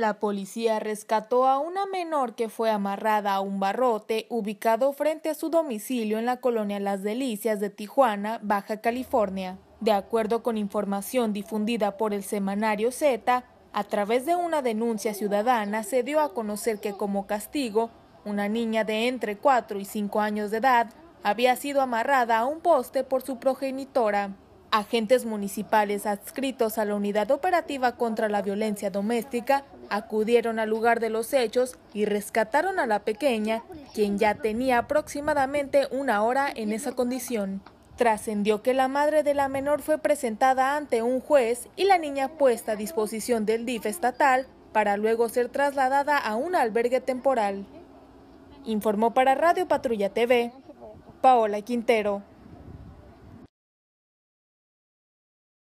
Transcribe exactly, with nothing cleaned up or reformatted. La policía rescató a una menor que fue amarrada a un barrote ubicado frente a su domicilio en la colonia Las Delicias de Tijuana, Baja California. De acuerdo con información difundida por el semanario Zeta, a través de una denuncia ciudadana se dio a conocer que como castigo, una niña de entre cuatro y cinco años de edad había sido amarrada a un poste por su progenitora. Agentes municipales adscritos a la Unidad Operativa contra la Violencia Doméstica acudieron al lugar de los hechos y rescataron a la pequeña, quien ya tenía aproximadamente una hora en esa condición. Trascendió que la madre de la menor fue presentada ante un juez y la niña puesta a disposición del D I F estatal para luego ser trasladada a un albergue temporal. Informó para Radio Patrulla T V, Paola Quintero.